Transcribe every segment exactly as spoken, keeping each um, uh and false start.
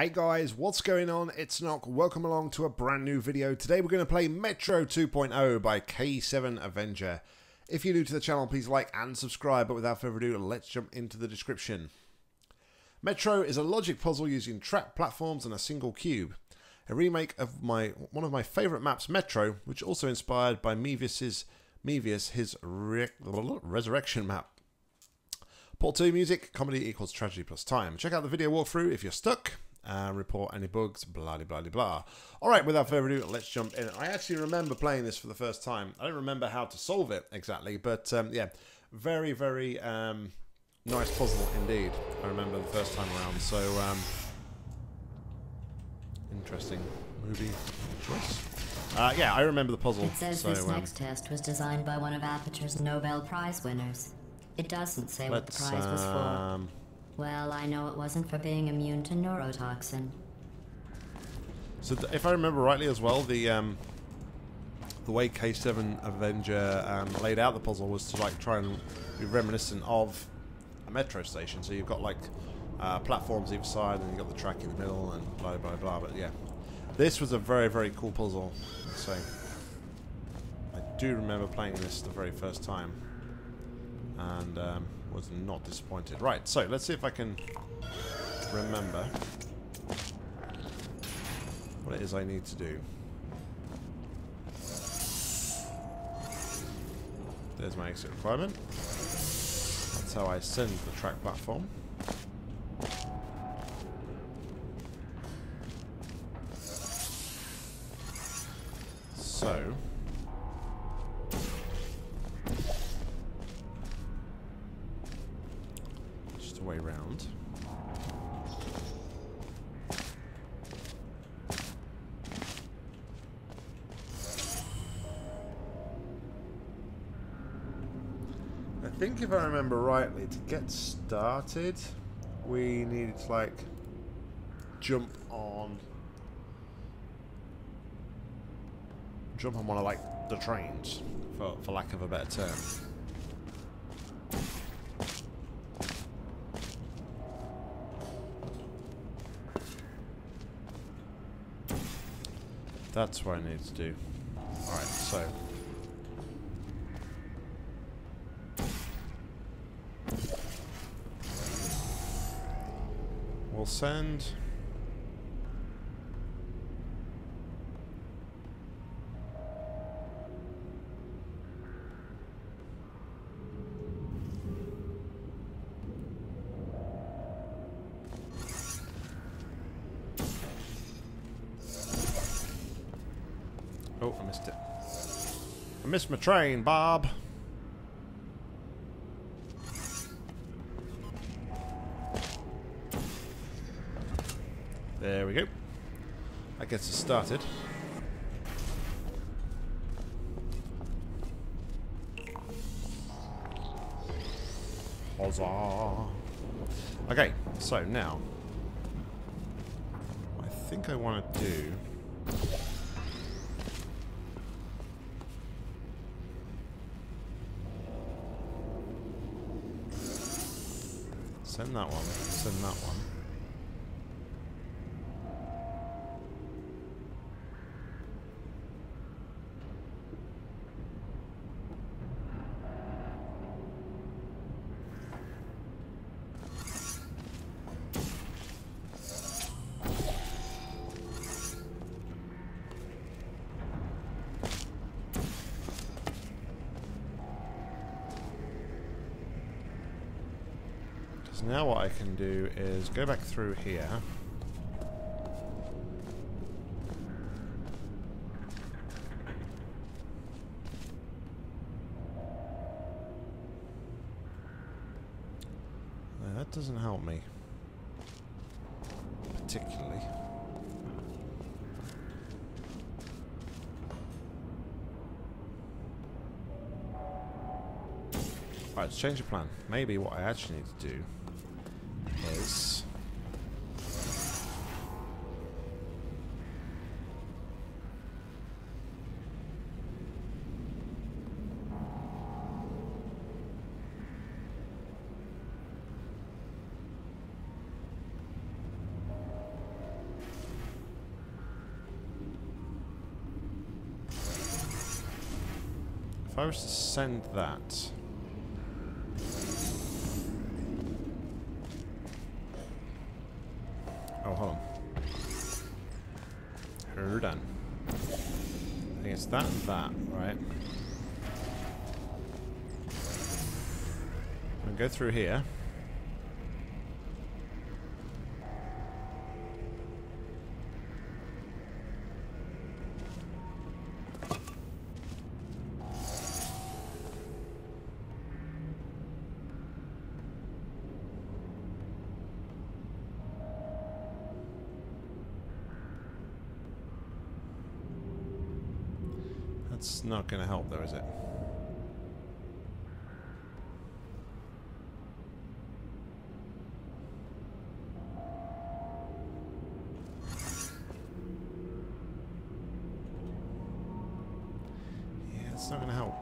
Hey guys, what's going on? It's Nock. Welcome along to a brand new video. Today we're going to play Metro two point oh by K seven Avenger. If you're new to the channel, please like and subscribe, but without further ado, let's jump into the description. Metro is a logic puzzle using trap platforms and a single cube. A remake of my one of my favourite maps, Metro, which also inspired by Mevius's, Mevius, his re resurrection map. Part two, music, comedy equals tragedy plus time. Check out the video walkthrough if you're stuck. Uh, report any bugs, blah, blah, blah, blah. All right, without further ado, let's jump in. I actually remember playing this for the first time. I don't remember how to solve it exactly, but um, yeah, very, very um, nice puzzle indeed. I remember the first time around, so um, interesting movie choice. Uh, yeah, I remember the puzzle. It says so, this um, next test was designed by one of Aperture's Nobel Prize winners. It doesn't say what the prize was for. Um, Well, I know it wasn't for being immune to neurotoxin. So, th if I remember rightly, as well, the um, the way K seven Avenger um, laid out the puzzle was to like try and be reminiscent of a metro station. So you've got like uh, platforms either side, and you've got the track in the middle, and blah blah blah. But yeah, this was a very very cool puzzle. So I do remember playing this the very first time, and. Um, was not disappointed. Right, so let's see if I can remember what it is I need to do. There's my exit requirement. That's how I send the track platform. So way round. I think if I remember rightly, to get started we needed to like jump on jump on one of like the trains, for, for lack of a better term. That's what I need to do. Alright, so. We'll send. Oh, I missed it. I missed my train, Bob. There we go. That gets us started. Huzzah. Okay, so now I think I want to do. Send that one, send that one. So now what I can do is go back through here. No, that doesn't help me particularly. Right, let's change the plan. Maybe what I actually need to do is I was to send that... Oh, hold on. Hold on. I think it's that and that, right? I'll go through here. That's not going to help though, is it? Yeah, it's not going to help.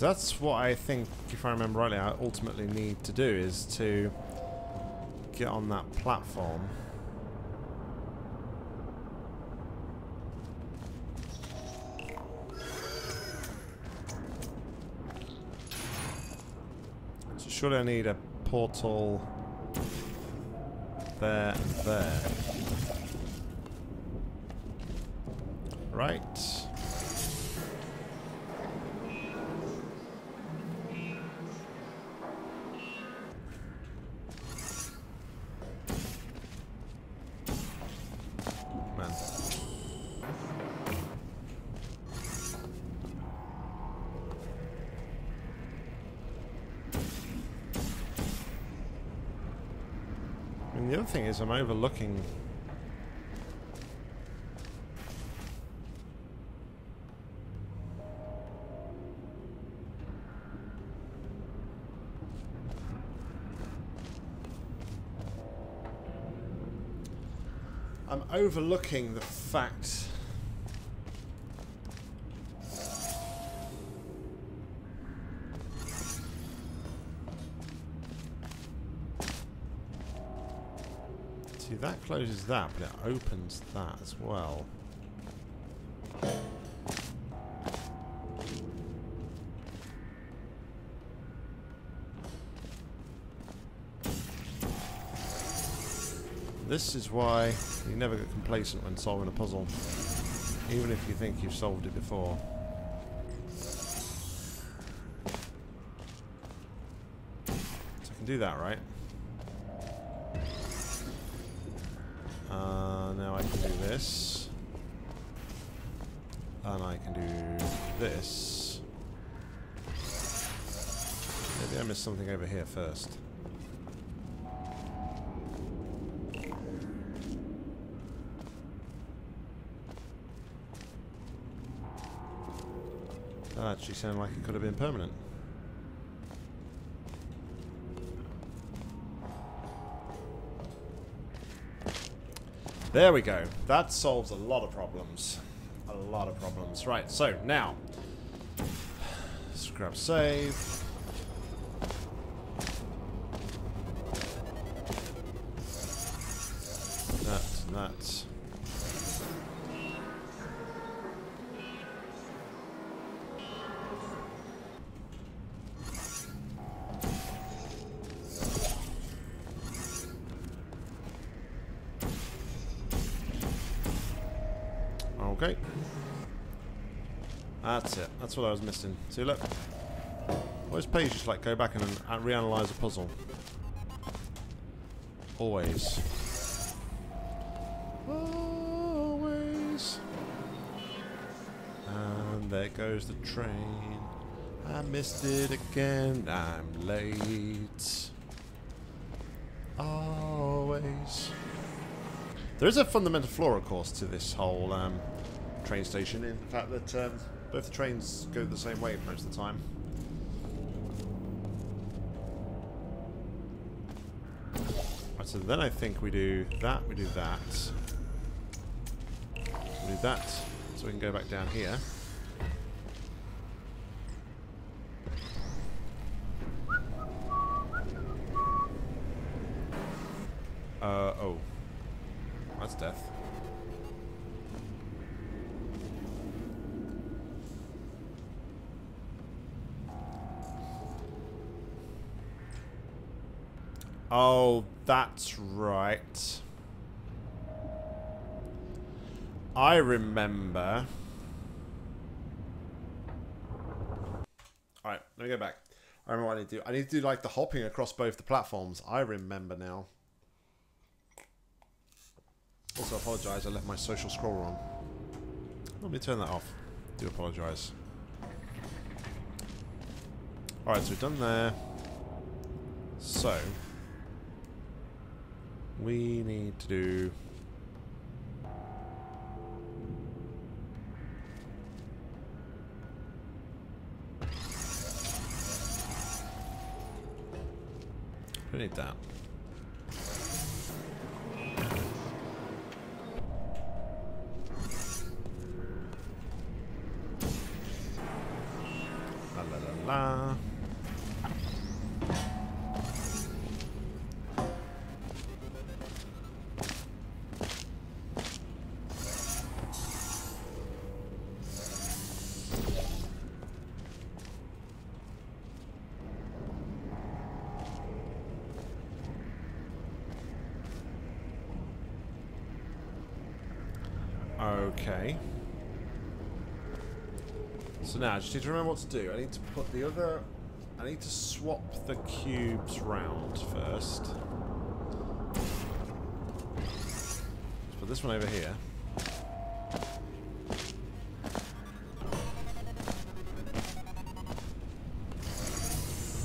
That's what I think, if I remember rightly, I ultimately need to do, is to get on that platform. So surely I need a portal there, there. Right. The other thing is I'm overlooking I'm overlooking the fact that closes that, but it opens that as well. This is why you never get complacent when solving a puzzle, even if you think you've solved it before. So I can do that, right? Uh, now I can do this, and I can do this. Maybe I missed something over here first. That actually sounded like it could have been permanent. There we go. That solves a lot of problems. A lot of problems. Right, so now. Let's grab save. That, that. Okay. That's it. That's what I was missing. See, look. Always pays just like go back and reanalyze a puzzle. Always. Always. And there goes the train. I missed it again. I'm late. Always. There is a fundamental flaw, of course, to this whole um, train station in the fact that um, Both the trains go the same way most of the time. Right, so then I think we do that, we do that. We do that, so we can go back down here. Uh, oh. That's death. Oh, that's right. I remember. Alright, let me go back. I remember what I need to do. I need to do like the hopping across both the platforms. I remember now. Also, I apologise, I left my social scroll on. Let me turn that off. I do apologise. Alright, so we're done there. So, we need to do... we need that. La. Okay. So now I just need to remember what to do. I need to put the other... I need to swap the cubes round first. Let's put this one over here.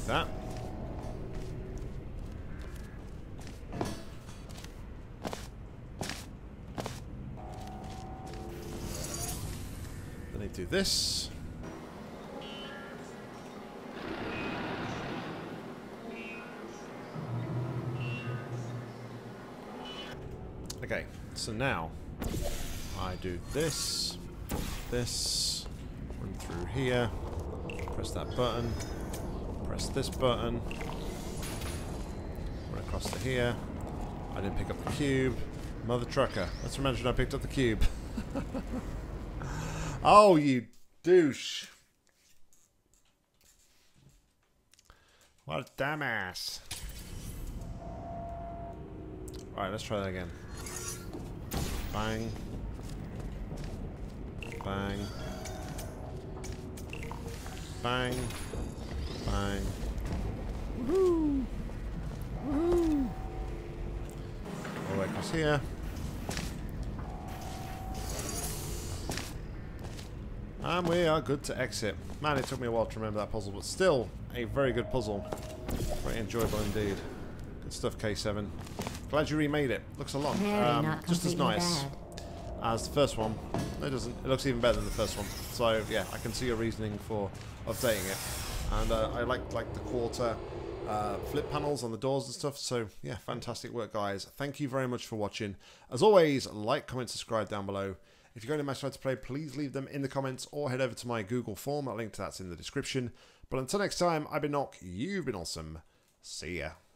Like that. Then I do this. Okay, so now I do this, this, run through here, press that button, press this button, run across to here. I didn't pick up the cube. Mother trucker. Let's imagine I picked up the cube. Oh, you douche. What a dumbass. Alright, let's try that again. Bang. Bang. Bang. Bang. Woohoo! Woohoo! All the way across here. And we are good to exit. Man, it took me a while to remember that puzzle, but still a very good puzzle. Very enjoyable indeed. Good stuff, K seven. Glad you remade it. Looks a lot. Um, just as nice bad. as the first one. It doesn't. It looks even better than the first one. So yeah, I can see your reasoning for updating it. And uh, I like like the quarter uh, flip panels on the doors and stuff. So yeah, fantastic work, guys. Thank you very much for watching. As always, like, comment, subscribe down below. If you're going to Metro two to play, please leave them in the comments or head over to my Google form. A link to that's in the description. But until next time, I've been Nock. You've been awesome. See ya.